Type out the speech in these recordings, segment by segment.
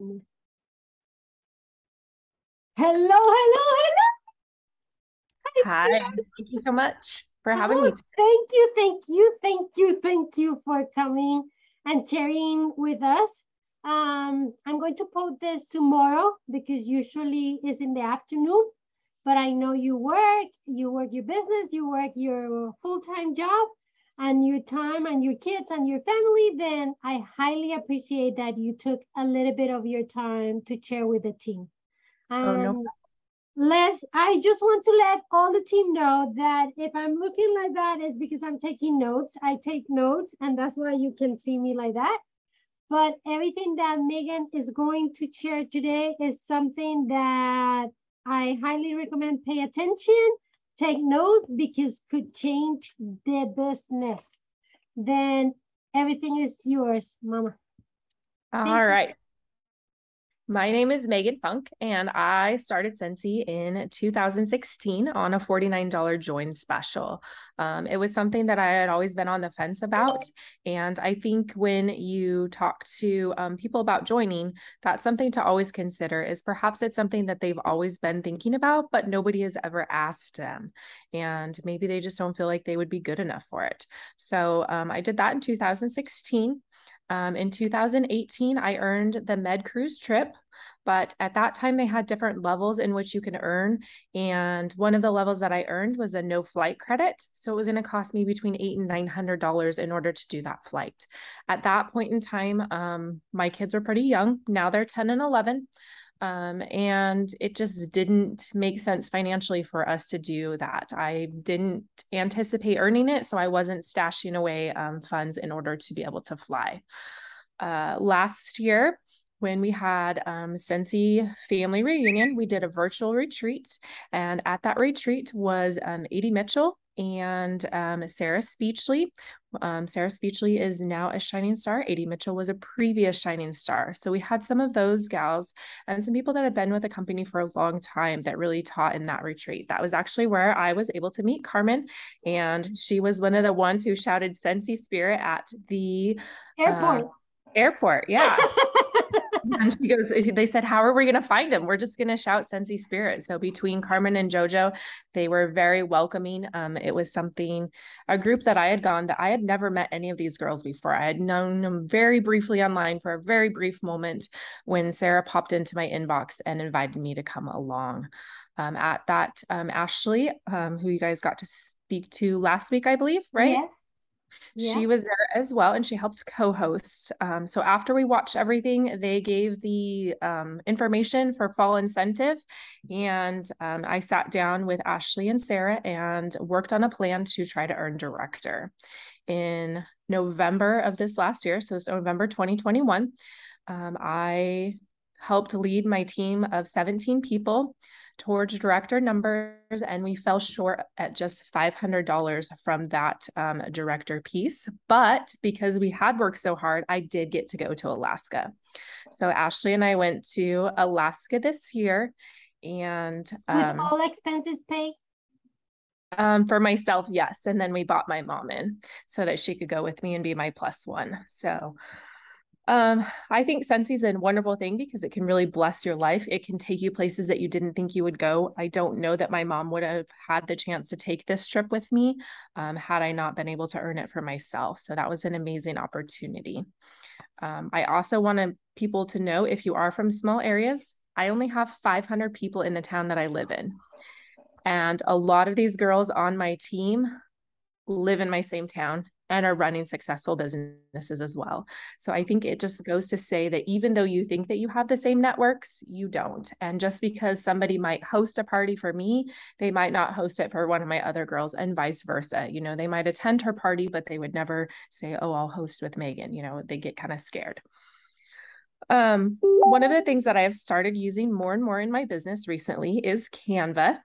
Hello, hello. Hi, thank you so much for having me. Thank you for coming and sharing with us. I'm going to post this tomorrow because usually it's in the afternoon, but I know you work your business, you work your full-time job and your time and your kids and your family, then I highly appreciate that you took a little bit of your time to share with the team. I just want to let all the team know that if I'm looking like that, it's because I'm taking notes. I take notes, and that's why you can see me like that. But everything that Megan is going to share today is something that I highly recommend pay attention, take notes, because could change the business. Then everything is yours, Mama. All right. My name is Megan Funke, and I started Scentsy in 2016 on a $49 join special. It was something that I had always been on the fence about, and I think when you talk to people about joining, that's something to always consider, is perhaps it's something that they've always been thinking about, but nobody has ever asked them, and maybe they just don't feel like they would be good enough for it. So I did that in 2016. In 2018, I earned the Med Cruise trip, but at that time they had different levels in which you can earn. And one of the levels that I earned was a no flight credit. So it was going to cost me between $800 and $900 in order to do that flight. At that point in time, my kids were pretty young. Now they're 10 and 11. And it just didn't make sense financially for us to do that. I didn't anticipate earning it, so I wasn't stashing away funds in order to be able to fly. Last year, when we had Scentsy family reunion, we did a virtual retreat, and at that retreat was Adi Mitchell and Sarah Speechley. Sarah Speechley is now a shining star. Adi Mitchell was a previous shining star. So we had some of those gals and some people that have been with the company for a long time that really taught in that retreat. That was actually where I was able to meet Carmen, and she was one of the ones who shouted Scentsy Spirit at the airport. Yeah. And she goes, they said, how are we going to find him? We're just going to shout Scentsy Spirit. So between Carmen and Jojo, they were very welcoming. It was a group that I had gone that I had never met any of these girls before. I had known them very briefly online for a very brief moment when Sarah popped into my inbox and invited me to come along. At that, Ashley, who you guys got to speak to last week, I believe, right? Yes. Yeah. She was there as well, and she helped co-host. So after we watched everything, they gave the information for fall incentive, and I sat down with Ashley and Sarah and worked on a plan to try to earn director. In November of this last year, so it's November 2021, I helped lead my team of 17 people towards director numbers, and we fell short at just $500 from that director piece. But because we had worked so hard, I did get to go to Alaska. So Ashley and I went to Alaska this year, and with all expenses paid? For myself, yes. And then we bought my mom in so that she could go with me and be my plus one. So I think Scentsy is a wonderful thing because it can really bless your life. It can take you places that you didn't think you would go. I don't know that my mom would have had the chance to take this trip with me had I not been able to earn it for myself. So that was an amazing opportunity. I also want people to know, if you are from small areas, I only have 500 people in the town that I live in. And a lot of these girls on my team live in my same town and are running successful businesses as well. So I think it just goes to say that even though you think that you have the same networks, you don't. And just because somebody might host a party for me, they might not host it for one of my other girls, and vice versa. You know, they might attend her party, but they would never say, oh, I'll host with Megan. You know, they get kind of scared. One of the things that I have started using more and more in my business recently is Canva.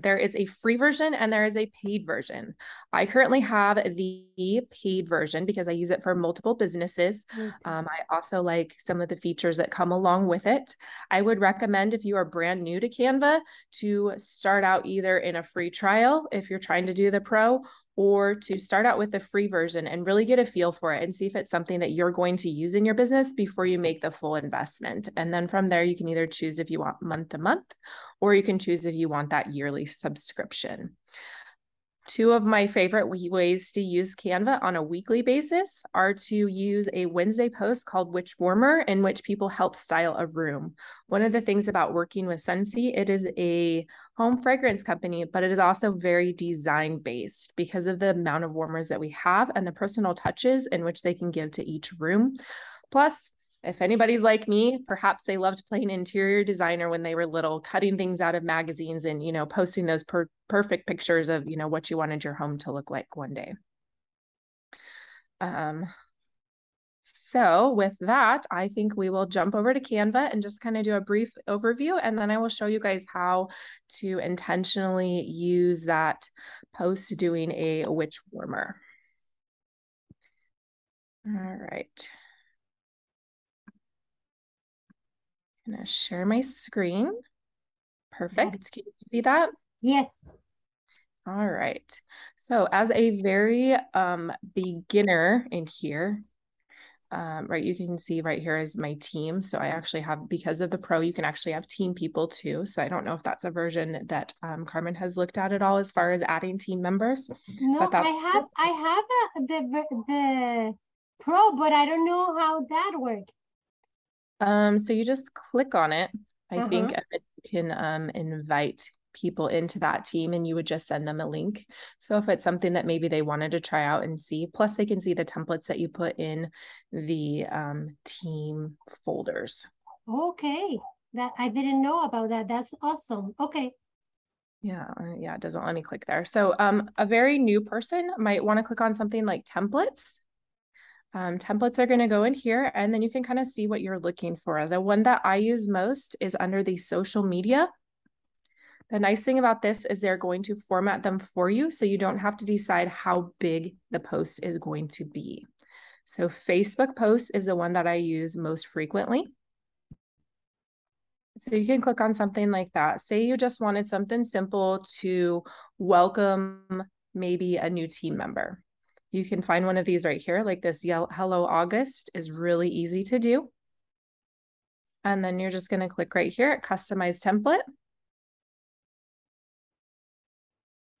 There is a free version and there is a paid version. I currently have the paid version because I use it for multiple businesses. I also like some of the features that come along with it. I would recommend, if you are brand new to Canva, to start out either in a free trial if you're trying to do the pro, or to start out with the free version and really get a feel for it and see if it's something that you're going to use in your business before you make the full investment. And then from there, you can either choose if you want month to month, or you can choose if you want that yearly subscription. Two of my favorite ways to use Canva on a weekly basis are to use a Wednesday post called Witch Warmer, in which people help style a room. One of the things about working with Scentsy, it is a home fragrance company, but it is also very design-based because of the amount of warmers that we have and the personal touches in which they can give to each room. Plus, if anybody's like me, perhaps they loved playing interior designer when they were little, cutting things out of magazines and, you know, posting those perfect pictures of, you know, what you wanted your home to look like one day. So with that, I think we will jump over to Canva and just kind of do a brief overview. And then I will show you guys how to intentionally use that post doing a witch warmer. All right. I'm going to share my screen. Perfect. Can you see that? Yes. All right. So as a very beginner in here, right, you can see right here is my team. So I actually have, because of the pro, you can actually have team people too. So I don't know if that's a version that Carmen has looked at all as far as adding team members. No, but I have the pro, but I don't know how that works. So you just click on it, I think, and you can invite people into that team, and you would just send them a link. So if it's something that maybe they wanted to try out and see, plus they can see the templates that you put in the team folders. Okay. That I didn't know about that. That's awesome. Okay. Yeah. It doesn't let me click there. So a very new person might want to click on something like templates. Templates are going to go in here, and then you can kind of see what you're looking for. The one that I use most is under the social media. The nice thing about this is they're going to format them for you, so you don't have to decide how big the post is going to be. So Facebook posts is the one that I use most frequently. So you can click on something like that. Say you just wanted something simple to welcome maybe a new team member. You can find one of these right here, like this Hello August is really easy to do. And then you're just going to click right here at Customize Template.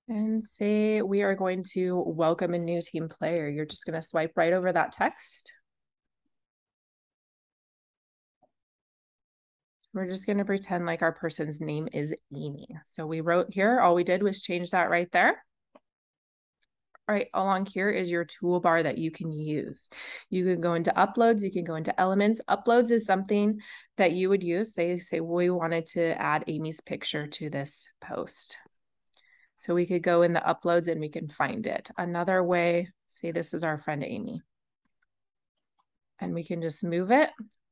And say we are going to welcome a new team player. You're just going to swipe right over that text. We're just going to pretend like our person's name is Amy. So we wrote here, all we did was change that right there. All right, along here is your toolbar that you can use. You can go into uploads, you can go into elements. Uploads is something that you would use. Say we wanted to add Amy's picture to this post. So we could go in the uploads and we can find it. Another way, say this is our friend Amy. And we can just move it.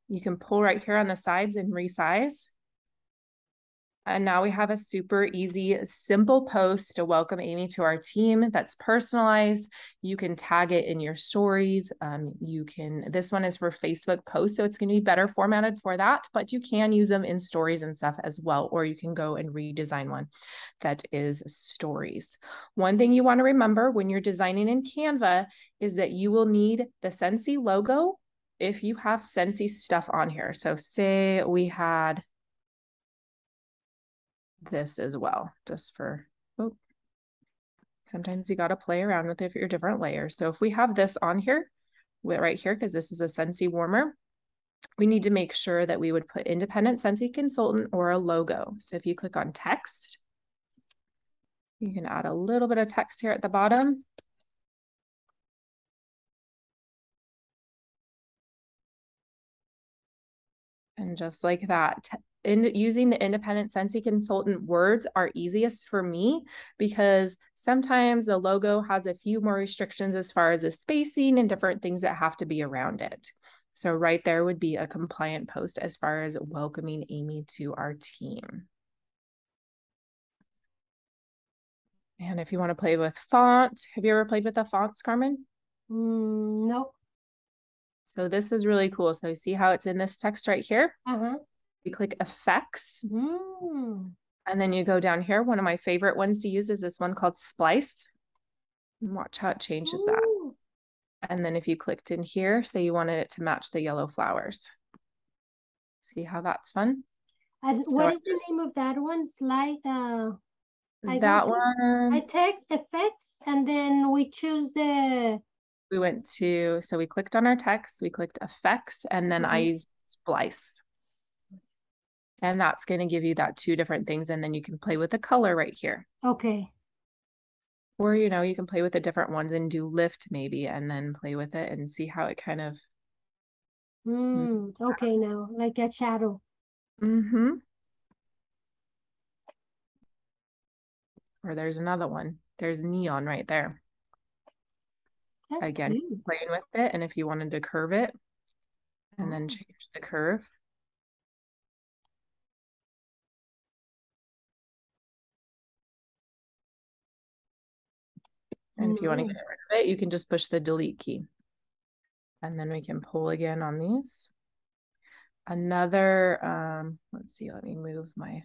You can pull right here on the sides and resize. And now we have a super easy, simple post to welcome Amy to our team that's personalized. You can tag it in your stories. This one is for Facebook posts, so it's going to be better formatted for that, but you can use them in stories and stuff as well, or you can go and redesign one that is stories. One thing you want to remember when you're designing in Canva is that you will need the Scentsy logo if you have Scentsy stuff on here. So say we had this as well, just for, oh, sometimes you got to play around with it for your different layers. So if we have this on here, right here, because this is a Scentsy warmer, we need to make sure that we would put independent Scentsy consultant or a logo. So if you click on text, you can add a little bit of text here at the bottom. And just like that, using the independent Scentsy consultant words are easiest for me because sometimes the logo has a few more restrictions as far as the spacing and different things that have to be around it. So right there would be a compliant post as far as welcoming Amy to our team. And if you want to play with font, have you ever played with the fonts, Carmen? Nope. So this is really cool. So you see how it's in this text right here? You click effects, and then you go down here. One of my favorite ones to use is this one called Splice. and watch how it changes that. Ooh. And then if you clicked in here, say you wanted it to match the yellow flowers. See how that's fun? And so what is the name of that one? Slide? I text effects, and then we choose the... We went to, so we clicked on our text, we clicked effects, and then I used splice. And that's going to give you that two different things. And then you can play with the color right here. Okay. Or, you know, you can play with the different ones and do lift maybe, and then play with it and see how it kind of. Okay. Now like a shadow. Mm-hmm. Or there's another one. There's neon right there. That's again, cute. Playing with it. And if you wanted to curve it and then change the curve. And if you want to get rid of it, you can just push the delete key. And then we can pull again on these. Another, let's see, let me move my,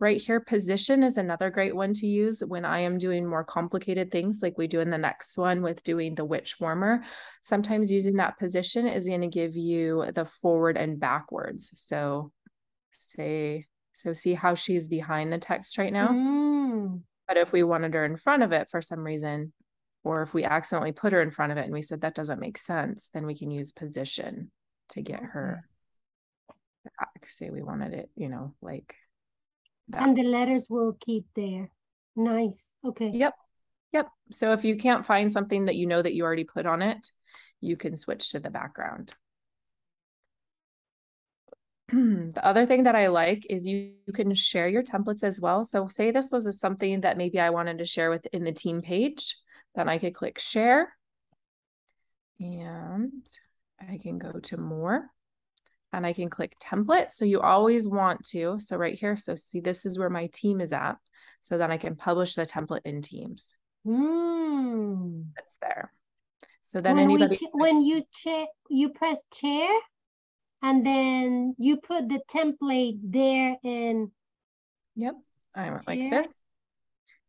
right here, position is another great one to use when I am doing more complicated things like we do in the next one with doing the witch warmer. Sometimes using that position is going to give you the forward and backwards. So say, so see how she's behind the text right now? Mm. But if we wanted her in front of it for some reason, or if we accidentally put her in front of it and we said that doesn't make sense, then we can use position to get her back. Say we wanted it, you know, like that. And the letters will keep there. Nice. Okay. Yep. Yep. So if you can't find something that you know that you already put on it, you can switch to the background. The other thing that I like is you can share your templates as well. So say this was something that maybe I wanted to share within the team page, then I could click share and I can go to more and I can click template. So you always want to, so right here, so see, this is where my team is at. So then I can publish the template in Teams. Mm. That's there. So then when anybody. When you check, you press share. And then you put the template there in. Yep, I went like this.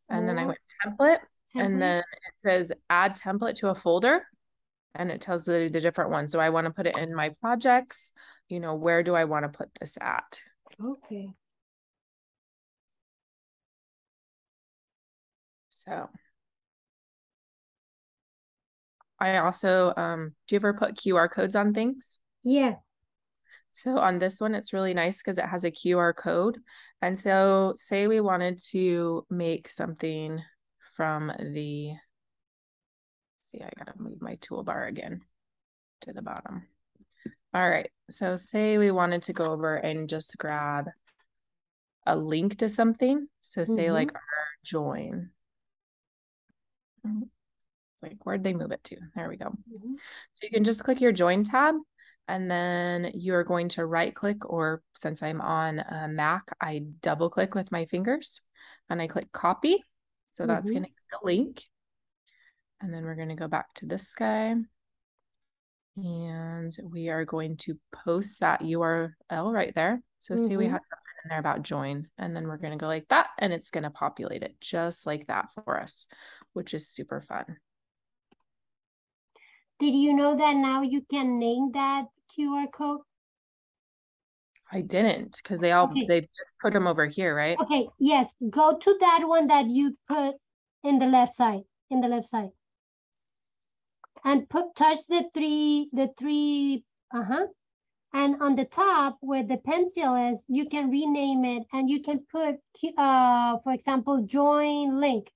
And then I went template. And then it says add template to a folder. And it tells you the different ones. So I want to put it in my projects. You know, where do I want to put this at? Okay. So. I also, do you ever put QR codes on things? Yeah. So on this one, it's really nice because it has a QR code. And so say we wanted to make something from the, see, I gotta move my toolbar again to the bottom. All right, so say we wanted to go over and just grab a link to something. So say like our join. It's like, where'd they move it to? There we go. So you can just click your join tab. And then you're going to right click, or since I'm on a Mac, I double click with my fingers and I click copy. So that's going to get the link. And then we're going to go back to this guy. And we are going to post that URL right there. So say we had something in there about join, and then we're going to go like that, and it's going to populate it just like that for us, which is super fun. Did you know that now you can name that QR code? I didn't, because they all, they just put them over here, right? Okay, yes. Go to that one that you put in the left side, And touch the three, And on the top where the pencil is, you can rename it and you can put, for example, join link.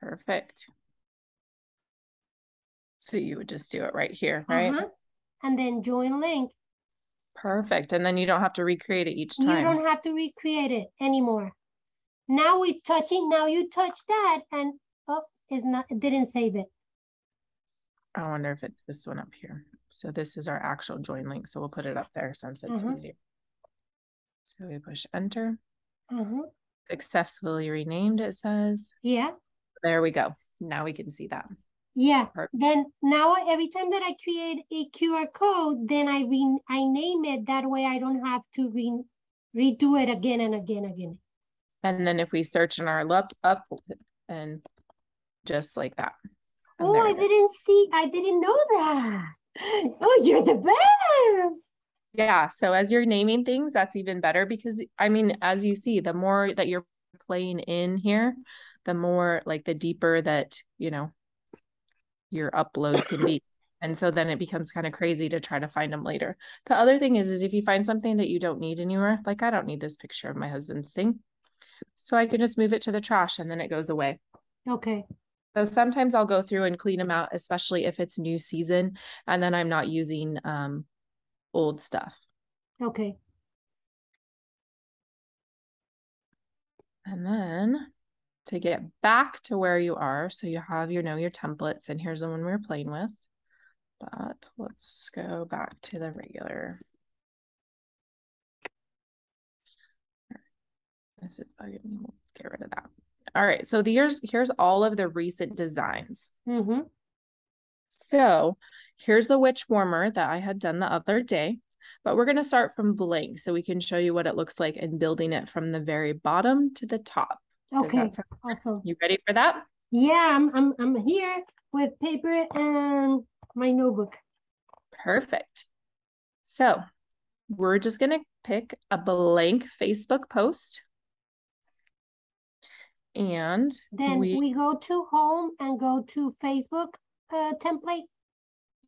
Perfect. So you would just do it right here, right? And then join link. Perfect. And then you don't have to recreate it each time. You don't have to recreate it anymore. Now we touch it. Now you touch that and oh, it's not, it didn't save it. I wonder if it's this one up here. So this is our actual join link. So we'll put it up there since it's easier. So we push enter. Successfully renamed, it says. Yeah. There we go. Now we can see that. Yeah, then now every time that I create a QR code, then I name it. That way I don't have to redo it again and again. And then if we search in our up and just like that. And oh, I didn't know that. Oh, you're the best. Yeah. So as you're naming things, that's even better because, I mean, as you see, the more that you're playing in here, the more like the deeper that, you know, your uploads can be. And so then it becomes kind of crazy to try to find them later. The other thing is if you find something that you don't need anywhere, like I don't need this picture of my husband's thing, so I can just move it to the trash and then it goes away. Okay. So sometimes I'll go through and clean them out, especially if it's new season and then I'm not using old stuff. Okay. And then to get back to where you are, so you have your templates, and here's the one we were playing with. But let's go back to the regular. This is bugging me. We'll get rid of that. All right. So here's all of the recent designs. Mm-hmm. So here's the witch warmer that I had done the other day, but we're going to start from blank so we can show you what it looks like and building it from the very bottom to the top. Okay. Awesome. You ready for that? Yeah, I'm here with paper and my notebook. Perfect. So we're just going to pick a blank Facebook post. And then we go to home and go to Facebook template.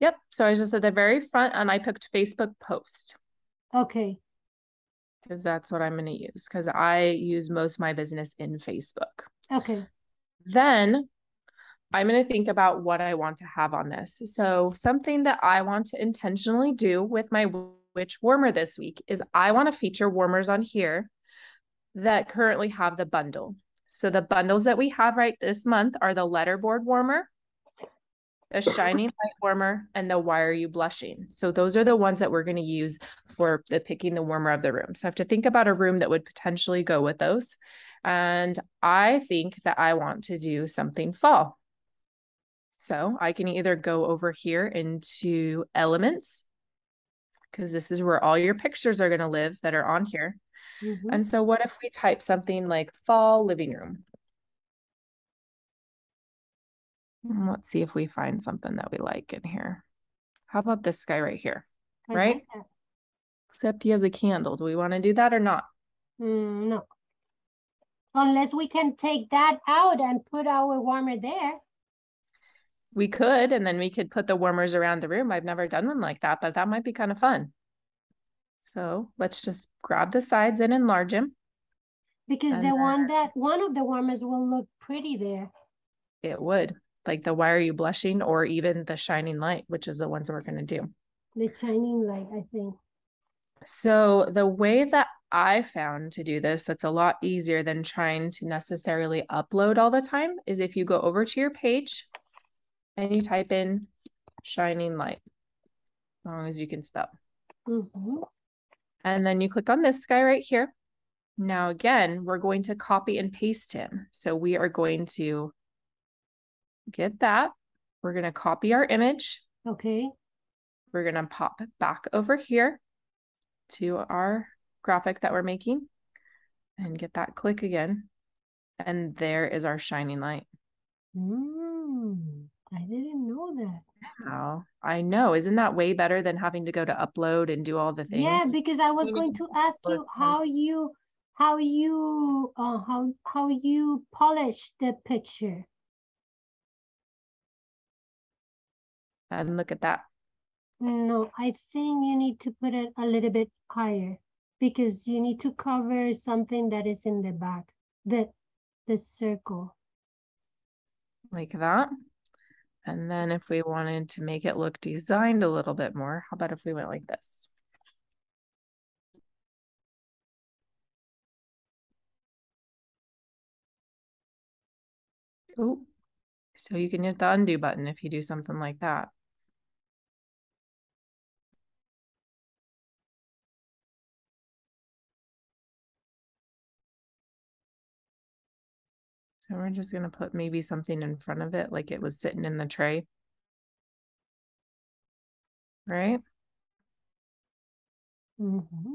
Yep. So I was just at the very front and I picked Facebook post. Okay. Because that's what I'm going to use, because I use most of my business in Facebook. Okay. Then I'm going to think about what I want to have on this. So something that I want to intentionally do with my witch warmer this week is I want to feature warmers on here that currently have the bundle. So the bundles that we have right this month are the letterboard warmer, the shining light warmer, and the why are you blushing? So those are the ones that we're going to use for the picking the warmer of the room. So I have to think about a room that would potentially go with those. And I think that I want to do something fall. So I can either go over here into elements, because this is where all your pictures are going to live that are on here. Mm-hmm. And so what if we type something like fall living room? Let's see if we find something that we like in here. How about this guy right here? Right? Like that. Except he has a candle. Do we want to do that or not? No. Unless we can take that out and put our warmer there. We could, and then we could put the warmers around the room. I've never done one like that, but that might be kind of fun. So let's just grab the sides and enlarge them. Because and the one of the warmers will look pretty there. It would. Like the why are you blushing, or even the shining light, which is the ones we're going to do. The shining light, I think. So the way that I found to do this, that's a lot easier than trying to necessarily upload all the time, is if you go over to your page and you type in shining light, as long as you can spell. Mm-hmm. And then you click on this guy right here. Now, again, we're going to copy and paste him. So we are going to get that. We're going to copy our image. Okay. We're going to pop it back over here to our graphic that we're making and get that click again. And there is our shining light. I didn't know that. Wow. I know. Isn't that way better than having to go to upload and do all the things? Yeah, because I was going to ask you how you polish the picture. And look at that. No, I think you need to put it a little bit higher because you need to cover something that is in the back, the circle. Like that. And then if we wanted to make it look designed a little bit more, how about if we went like this? Oh, so you can hit the undo button if you do something like that. So we're just going to put maybe something in front of it, like it was sitting in the tray. Right? Mm-hmm.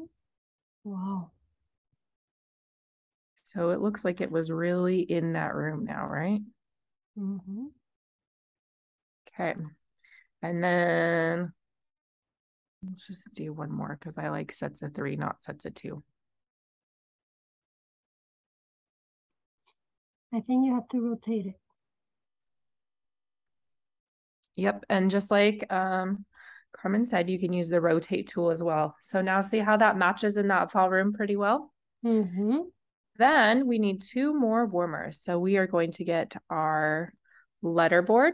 Wow. So it looks like it was really in that room now, right? Mm-hmm. Okay. And then let's just do one more because I like sets of three, not sets of two. I think you have to rotate it. Yep. And just like Carmen said, you can use the rotate tool as well. So now see how that matches in that fall room pretty well? Mm-hmm. Then we need two more warmers. So we are going to get our letter board.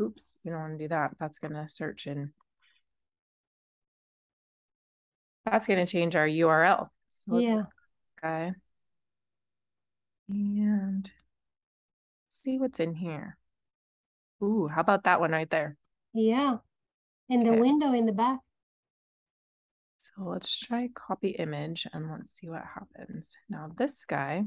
Oops, we don't want to do that. That's going to search in. That's going to change our URL. So let's okay. And see what's in here. Ooh, how about that one right there? Yeah. And the window in the back. So let's try copy image and let's see what happens. Now this guy,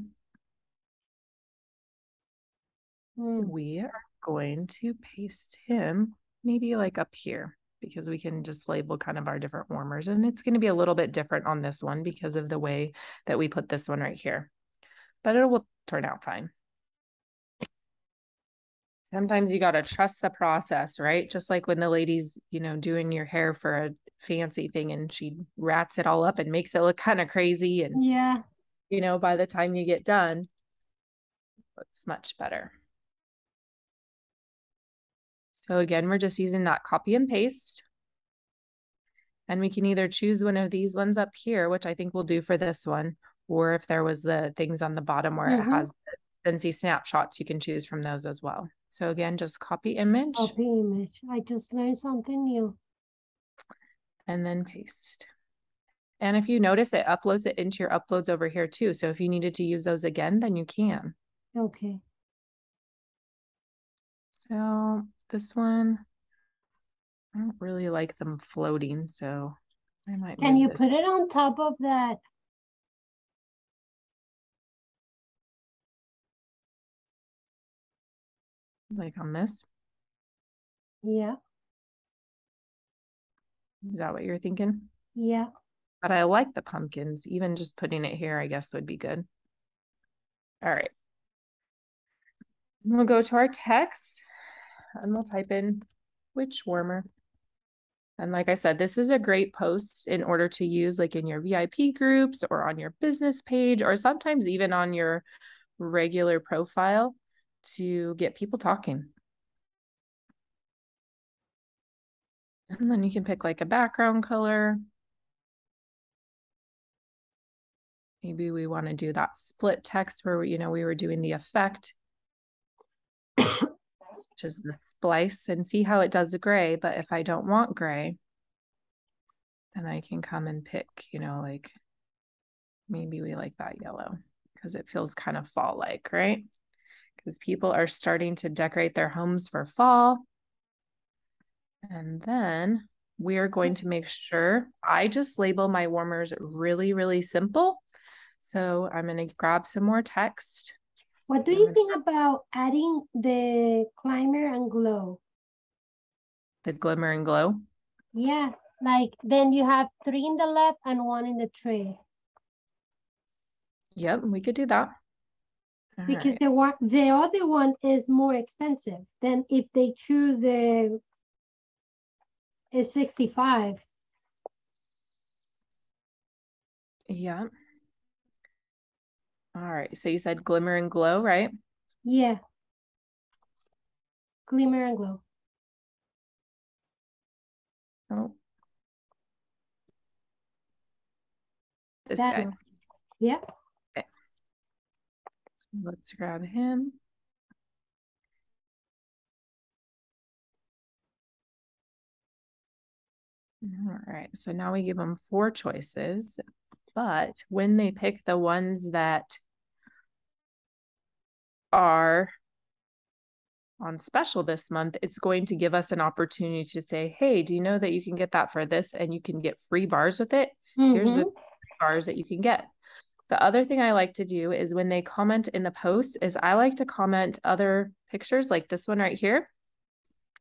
we are going to paste him maybe like up here because we can just label kind of our different warmers. And it's going to be a little bit different on this one because of the way that we put this one right here. But it will turn out fine. Sometimes you got to trust the process, right? Just like when the lady's, you know, doing your hair for a fancy thing and she rats it all up and makes it look kind of crazy. And, you know, by the time you get done, it looks much better. So again, we're just using that copy and paste. And we can either choose one of these ones up here, which I think we'll do for this one, or if there was the things on the bottom where it has the Scentsy snapshots, you can choose from those as well. So again, just copy image. Copy image. I just learned something new. And then paste. And if you notice, it uploads it into your uploads over here too. So if you needed to use those again, then you can. Okay. So this one, I don't really like them floating. So I might. Can you put it on top of that? Like on this? Yeah. Is that what you're thinking? Yeah. But I like the pumpkins. Even just putting it here, I guess, would be good. All right. We'll go to our text and we'll type in which warmer. And like I said, this is a great post in order to use like in your VIP groups or on your business page or sometimes even on your regular profile, to get people talking. And then you can pick like a background color. Maybe we want to do that split text where, you know, we were doing the effect, which is the splice, and see how it does gray. But if I don't want gray, then I can come and pick, you know, like maybe we like that yellow because it feels kind of fall-like, right? Because people are starting to decorate their homes for fall. And then we are going to make sure I just label my warmers really, really simple. So I'm going to grab some more text. What do you think about adding the glimmer and glow? The glimmer and glow? Yeah, like then you have three in the left and one in the tray. Yep, we could do that. Because the other one is more expensive than if they choose the $65. Yeah. All right. So you said glimmer and glow, right? Yeah. Glimmer and glow. Oh. This guy. Yeah. Let's grab him. All right, so now we give them four choices, but when they pick the ones that are on special this month, it's going to give us an opportunity to say, hey, do you know that you can get that for this and you can get free bars with it? Here's the bars that you can get. The other thing I like to do is when they comment in the post is I like to comment other pictures like this one right here,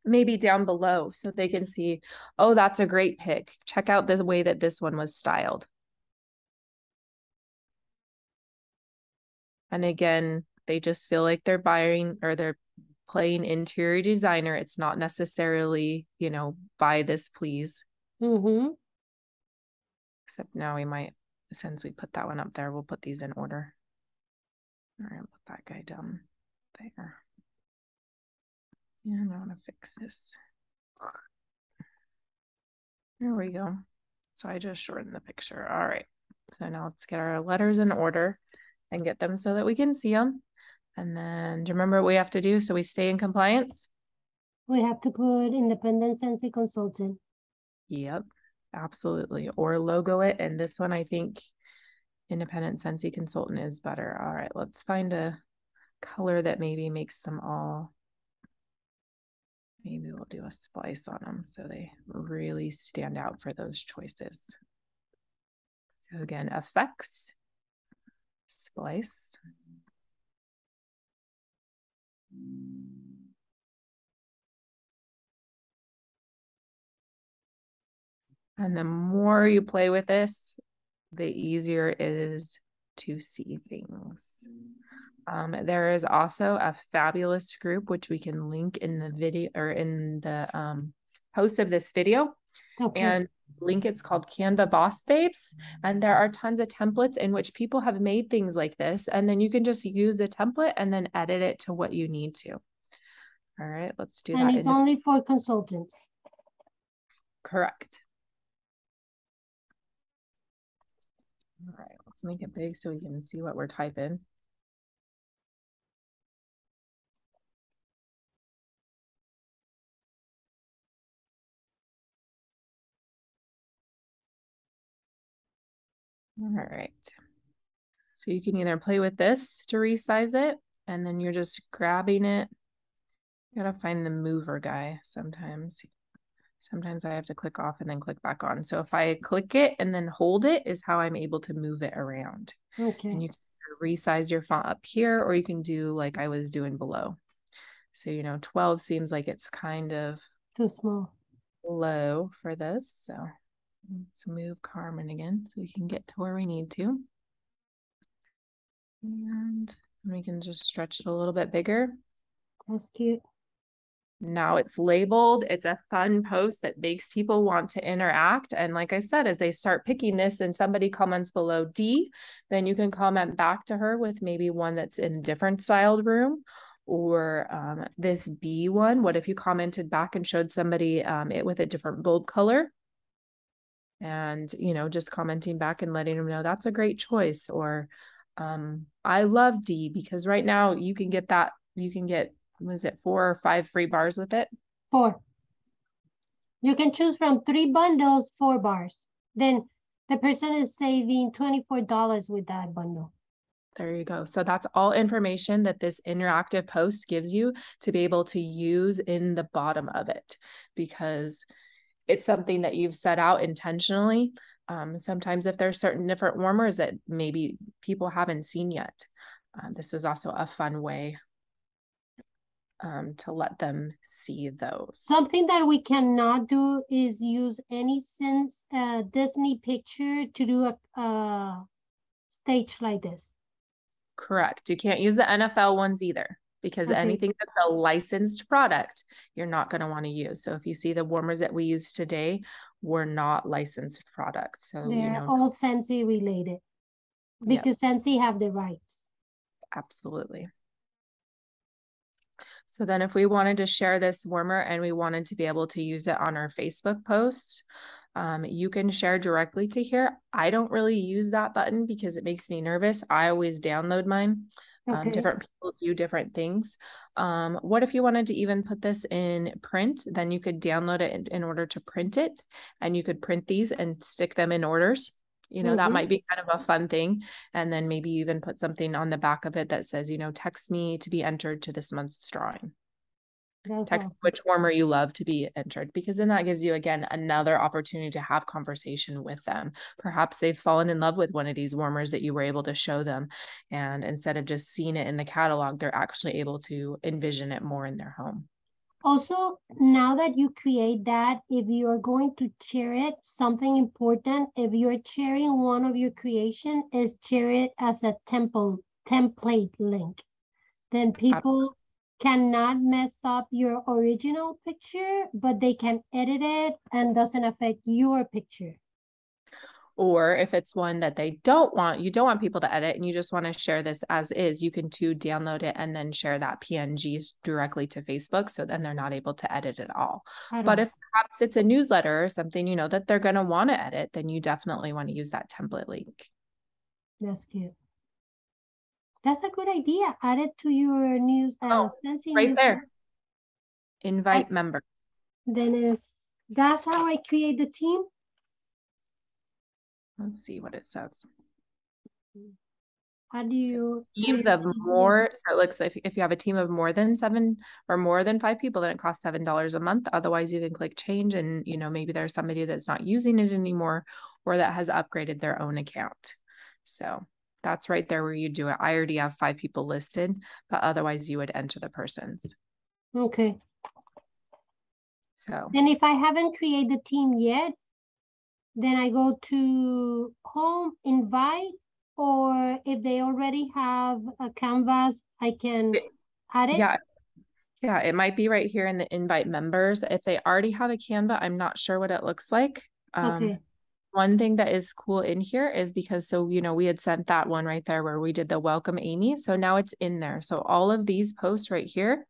maybe down below so they can see, oh, that's a great pic. Check out the way that this one was styled. And again, they just feel like they're buying or they're playing interior designer. It's not necessarily, you know, buy this, please. Mm-hmm. Except now we might, since we put that one up there, we'll put these in order. All right, put that guy down there. And I want to fix this. There we go. So I just shortened the picture. All right. So now let's get our letters in order and get them so that we can see them. And then do you remember what we have to do so we stay in compliance? We have to put independent Scentsy consultant. Yep, absolutely. Or logo it. And this one, I think independent Scentsy consultant is better. All right, let's find a color that maybe makes them all. Maybe we'll do a splice on them so they really stand out for those choices. So again, effects, splice. And the more you play with this, the easier it is to see things. There is also a fabulous group, which we can link in the video or in the post of this video. Okay. And link, it's called Canva Boss Babes. And there are tons of templates in which people have made things like this. And then you can just use the template and then edit it to what you need to. All right, let's do that. And it's only for consultants. Correct. All right, let's make it big so we can see what we're typing. All right, so you can either play with this to resize it, and then you're just grabbing it. You gotta find the mover guy sometimes. Sometimes I have to click off and then click back on. So if I click it and then hold it is how I'm able to move it around. Okay. And you can resize your font up here, or you can do like I was doing below. So, you know, 12 seems like it's kind of too small, low for this, so. Let's move Carmen again so we can get to where we need to. And we can just stretch it a little bit bigger. That's cute. Now it's labeled. It's a fun post that makes people want to interact. And like I said, as they start picking this and somebody comments below D, then you can comment back to her with maybe one that's in a different styled room. Or this B one. What if you commented back and showed somebody it with a different bold color? And, you know, just commenting back and letting them know that's a great choice. Or I love D, because right now you can get that. You can get, was it 4 or 5 free bars with it? 4. You can choose from 3 bundles, 4 bars. Then the person is saving $24 with that bundle. There you go. So that's all information that this interactive post gives you to be able to use in the bottom of it, because it's something that you've set out intentionally. Sometimes if there's certain different warmers that maybe people haven't seen yet, this is also a fun way to let them see those. Something that we cannot do is use any Disney picture to do a stage like this. Correct. You can't use the NFL ones either. Because okay. Anything that's a licensed product, you're not going to want to use. So if you see the warmers that we use today, we're not licensed products. So they're all Scentsy related, because Scentsy have the rights. Absolutely. So then if we wanted to share this warmer and we wanted to be able to use it on our Facebook post, you can share directly to here. I don't really use that button because it makes me nervous. I always download mine. Okay. Different people do different things. What if you wanted to even put this in print? Then you could download it in order to print it, and you could print these and stick them in orders. You know, mm-hmm. That might be kind of a fun thing. And then maybe you even put something on the back of it that says, you know, text me to be entered to this month's drawing. That's text awesome. Which warmer you love to be entered, because then that gives you, again, another opportunity to have conversation with them. Perhaps they've fallen in love with one of these warmers that you were able to show them. And instead of just seeing it in the catalog, they're actually able to envision it more in their home. Also, now that you create that, if you're going to share it, something important, if you're sharing one of your creation, is share it as a template template link. Then people cannot mess up your original picture, but they can edit it and doesn't affect your picture. Or if it's one that they don't want, you don't want people to edit and you just want to share this as is, you can too download it and then share that PNG directly to Facebook. So then they're not able to edit at all. But if perhaps it's a newsletter or something, you know, that they're going to want to edit, then you definitely want to use that template link. That's cute. That's a good idea. Add it to your news. Right there. Invite member. That's how I create the team. Let's see what it says. How do you teams of more? So it looks like if you have a team of more than 5 people, then it costs $7 a month. Otherwise, you can click change, and you know maybe there's somebody that's not using it anymore, or that has upgraded their own account. So that's right there where you do it. I already have 5 people listed, but otherwise you would enter the persons. Okay. So and if I haven't created a team yet, then I go to home, invite, or if they already have a Canvas, I can add it. Yeah, it might be right here in the invite members. If they already have a Canva, I'm not sure what it looks like. Okay. One thing that is cool in here is because, so, you know, we had sent that one right there where we did the welcome Amy. So now it's in there. So all of these posts right here,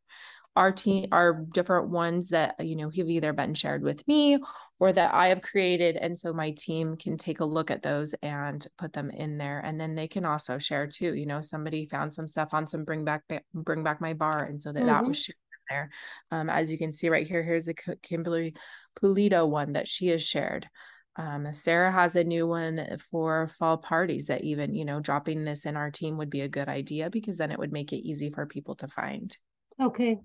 our team are different ones that, you know, have either been shared with me or that I have created. And so my team can take a look at those and put them in there. And then they can also share too, you know, somebody found some stuff on some bring back my bar. And so that, that was shared in there. As you can see right here, here's the Kimberly Pulido one that she has shared. Sarah has a new one for fall parties that even, you know, dropping this in our team would be a good idea because then it would make it easy for people to find. Okay.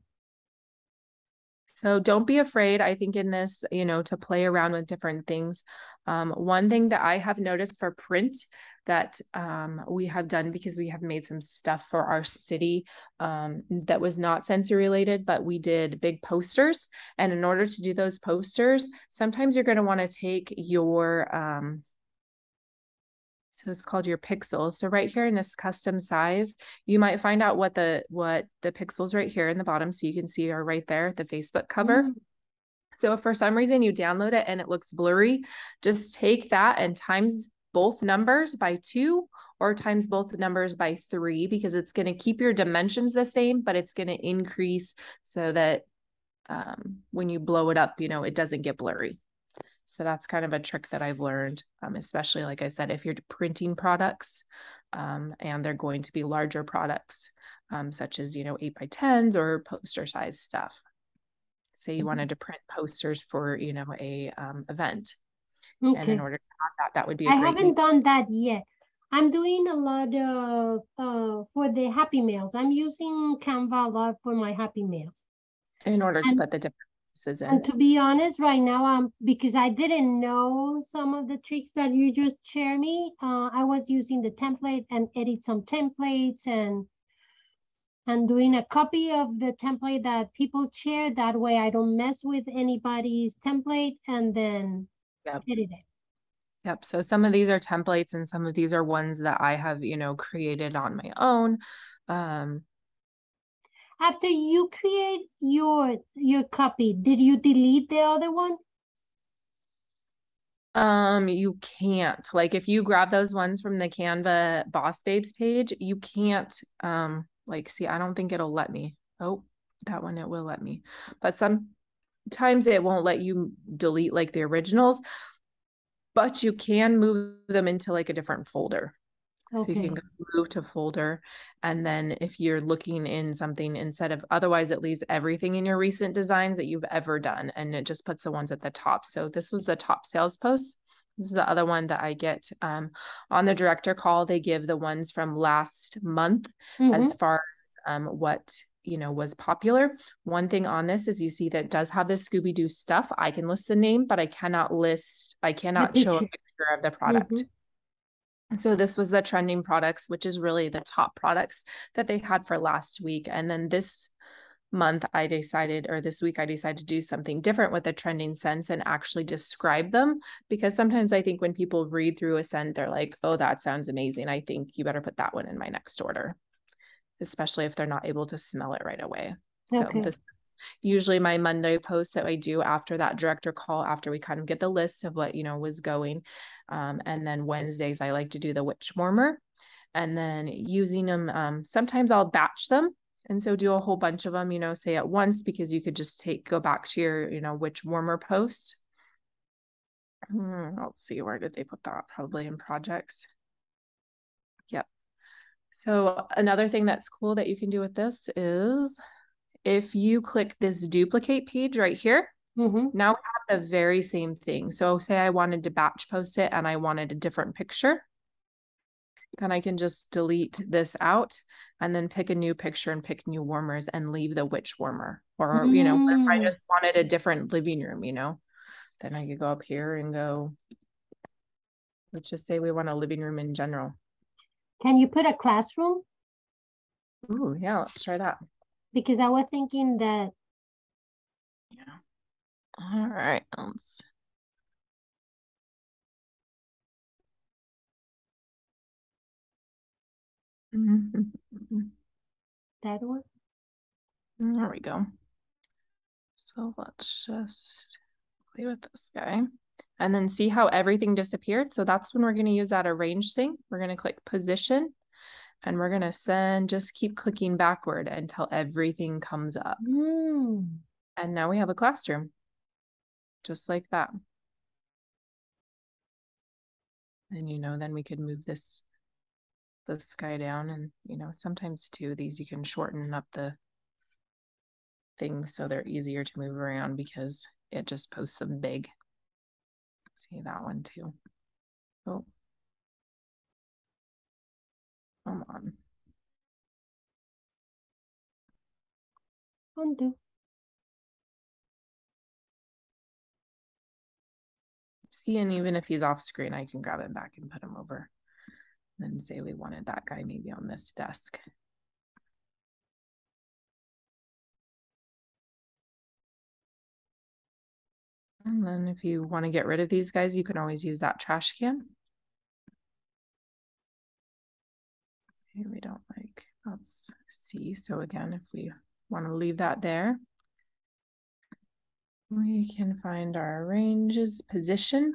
So don't be afraid, I think, in this, you know, to play around with different things. One thing that I have noticed for print that we have done, because we have made some stuff for our city that was not Scentsy related, but we did big posters. And in order to do those posters, sometimes you're going to want to take your, so it's called your pixel. So right here in this custom size, you might find out what the pixels right here in the bottom. So you can see are right there, the Facebook cover. So if for some reason you download it and it looks blurry, just take that and times both numbers by 2 or times both numbers by 3, because it's going to keep your dimensions the same, but it's going to increase so that when you blow it up, you know, it doesn't get blurry. So that's kind of a trick that I've learned, especially, like I said, if you're printing products and they're going to be larger products, such as, you know, 8x10s or poster size stuff. Say you wanted to print posters for, you know, a event. Okay. And in order to have that, that would be a great haven't done that yet. I'm doing a lot of, for the Happy Meals. I'm using Canva a lot for my Happy Meals. In order to put the different. And to be honest, right now, because I didn't know some of the tricks that you just share me, I was using the template and edit some templates and doing a copy of the template that people share. That way I don't mess with anybody's template and then edit it. Yep. So some of these are templates and some of these are ones that I have, you know, created on my own. After you create your copy, did you delete the other one? You can't. Like if you grab those ones from the Canva Boss Babes page, you can't like, see, I don't think it'll let me. Oh, that one, it will let me. But sometimes it won't let you delete like the originals, but you can move them into like a different folder. Okay. So you can go move to folder, and then if you're looking in something instead of, otherwise it leaves everything in your recent designs that you've ever done, and it just puts the ones at the top. So this was the top sales post. This is the other one that I get on the director call. They give the ones from last month as far as what, you know, was popular. One thing on this is you see that it does have the Scooby-Doo stuff. I can list the name, but I cannot show a picture of the product. So this was the trending products, which is really the top products that they had for last week. And then this month I decided, or this week I decided to do something different with the trending scents and actually describe them, because sometimes I think when people read through a scent, they're like, oh, that sounds amazing. I think you better put that one in my next order, especially if they're not able to smell it right away. So this usually my Monday post that I do after that director call, after we kind of get the list of what, you know, was going. And then Wednesdays, I like to do the witch warmer, and then using them. Sometimes I'll batch them. And so do a whole bunch of them, you know, say at once, because you could just go back to your, you know, witch warmer post. Let's see, where did they put that? Probably in projects. Yep. So another thing that's cool that you can do with this is, if you click this duplicate page right here, now we have the very same thing. So say I wanted to batch post it and I wanted a different picture, then I can just delete this out and then pick a new picture and pick new warmers and leave the witch warmer. Or, you know, if I just wanted a different living room, you know, then I could go up here and go, let's just say we want a living room in general. Can you put a classroom? Ooh, yeah, let's try that. Because I was thinking that. Yeah. All right. That one. There we go. So let's just play with this guy and then see how everything disappeared. So that's when we're going to use that arrange thing. We're going to click position. And we're going to send, just keep clicking backward until everything comes up. And now we have a classroom, just like that. And, you know, then we could move this guy down. And, you know, sometimes too, these you can shorten up the things so they're easier to move around because it just posts them big. See that one too. Oh. Come on. Undo. See, and even if he's off screen, I can grab him back and put him over. And then say we wanted that guy maybe on this desk. And then if you want to get rid of these guys, you can always use that trash can. We don't like, let's see. So again, if we want to leave that there, we can find our ranges position.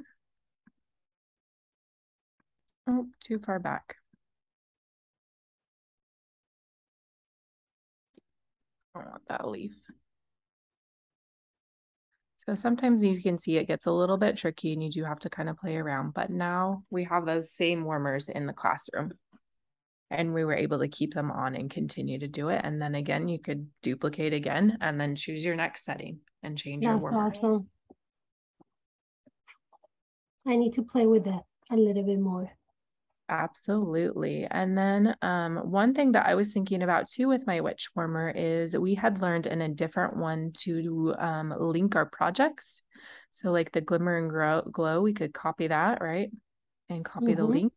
Oh, too far back. I don't want that leaf. So sometimes you can see it gets a little bit tricky and you do have to kind of play around, but now we have those same warmers in the classroom. And we were able to keep them on and continue to do it. And then again, you could duplicate again and then choose your next setting and change your warmer. That's awesome. I need to play with that a little bit more. Absolutely. And then one thing that I was thinking about too with my witch warmer is we had learned in a different one to link our projects. So like the glimmer and glow, we could copy that, right? And copy the link.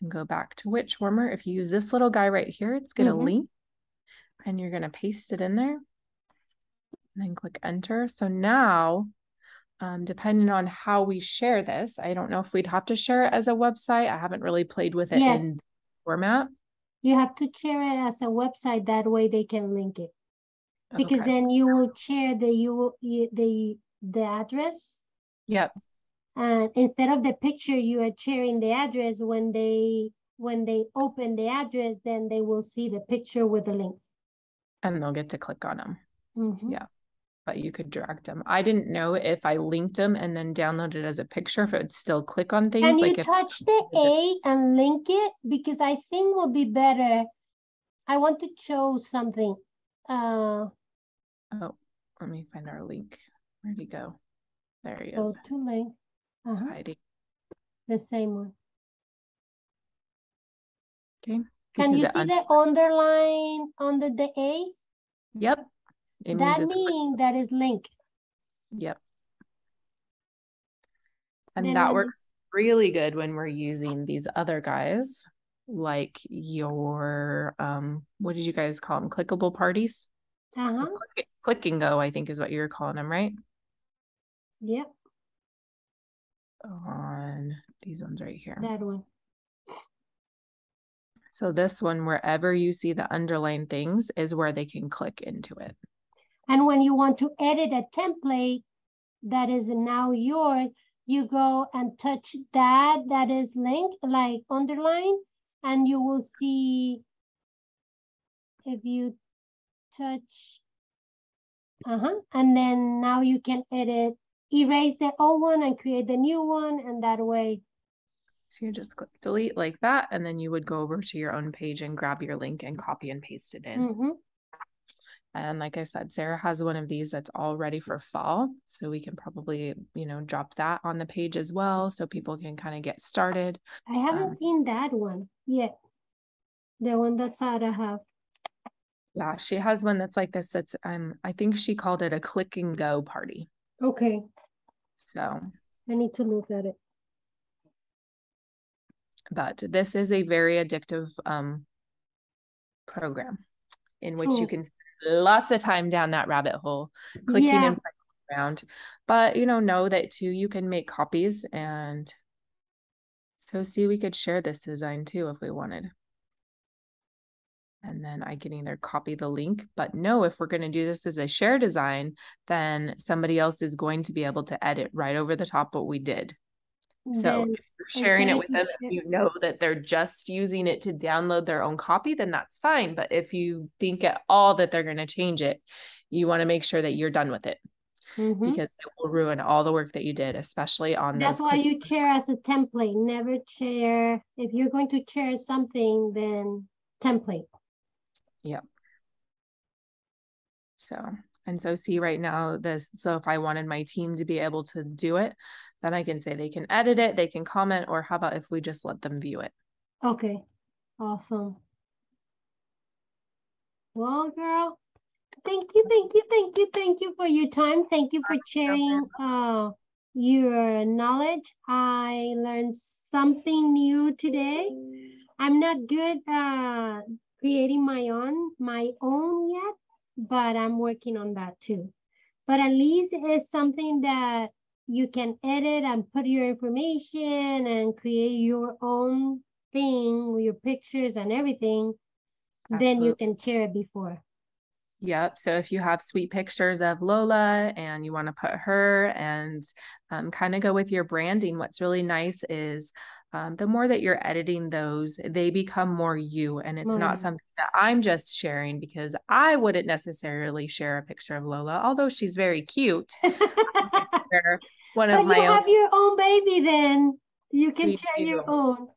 And go back to witch warmer. If you use this little guy right here, it's going to link and you're going to paste it in there and then click enter. So now, depending on how we share this, I don't know if we'd have to share it as a website. I haven't really played with it in format. You have to share it as a website. That way they can link it because then you will share the address. Yep. And instead of the picture, you are sharing the address. When they open the address, then they will see the picture with the links. And they'll get to click on them. Yeah. But you could direct them. I didn't know if I linked them and then downloaded it as a picture, if it would still click on things. Can you touch the A and link it? Because I think will be better. I want to show something. Oh, let me find our link. Where'd he go? There he is. Go to link. The same one. Okay. Can you see the underline under the A? Yep. That means that is linked. Yep. And that works really good when we're using these other guys, like your, what did you guys call them? Clickable parties? Uh-huh. Click and go, I think is what you were calling them, right? Yep. On these ones right here. That one. So this one, wherever you see the underlined things is where they can click into it. And when you want to edit a template that is now yours, you go and touch that is linked, like underline, and you will see, if you touch, and then now you can edit, erase the old one and create the new one, and that way. So you just click delete like that, and then you would go over to your own page and grab your link and copy and paste it in. Mm-hmm. And like I said, Sarah has one of these that's all ready for fall. So we can probably, drop that on the page as well. So people can kind of get started. I haven't seen that one yet. The one that Sarah has. Yeah, she has one that's like this. That's, I think she called it a click and go party. Okay. So I need to look at it. But this is a very addictive program in which you can lots of time down that rabbit hole, clicking and around. But know that too, you can make copies, and so see, we could share this design too if we wanted. And then I can either copy the link, but no, if we're going to do this as a share design, then somebody else is going to be able to edit right over the top what we did. So if you're sharing it with them, if you know that they're just using it to download their own copy, then that's fine. But if you think at all that they're going to change it, you want to make sure that you're done with it, because it will ruin all the work that you did, especially on that's why you share as a template. Never share. If you're going to share something, then template. Yep. So see right now this, so if I wanted my team to be able to do it, then I can say they can edit it, they can comment, or how about if we just let them view it? Okay, awesome. Well, girl, thank you for your time. Thank you for sharing your knowledge. I learned something new today. I'm not good at creating my own yet, but I'm working on that too. But at least it's something that you can edit and put your information and create your own thing, your pictures and everything. Absolutely. Then you can share it before. Yep. So if you have sweet pictures of Lola and you want to put her and kind of go with your branding, what's really nice is the more that you're editing those, they become more you. And it's not something that I'm just sharing because I wouldn't necessarily share a picture of Lola, although she's very cute. Have your own baby, then you can share your own.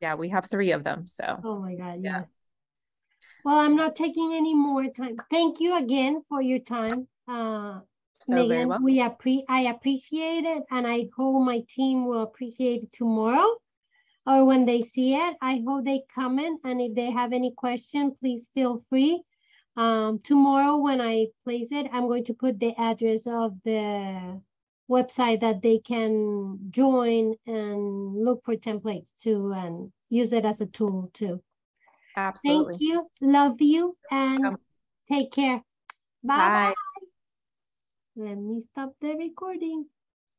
Yeah, we have 3 of them. So. Oh my God. Yeah. Well, I'm not taking any more time. Thank you again for your time. Megan, very well. I appreciate it, and I hope my team will appreciate it tomorrow. Or when they see it, I hope they comment. And if they have any question, please feel free. Tomorrow when I place it, I'm going to put the address of the website that they can join and look for templates to and use it as a tool too. Absolutely. Thank you. Love you. And take care. Bye. Bye. Let me stop the recording.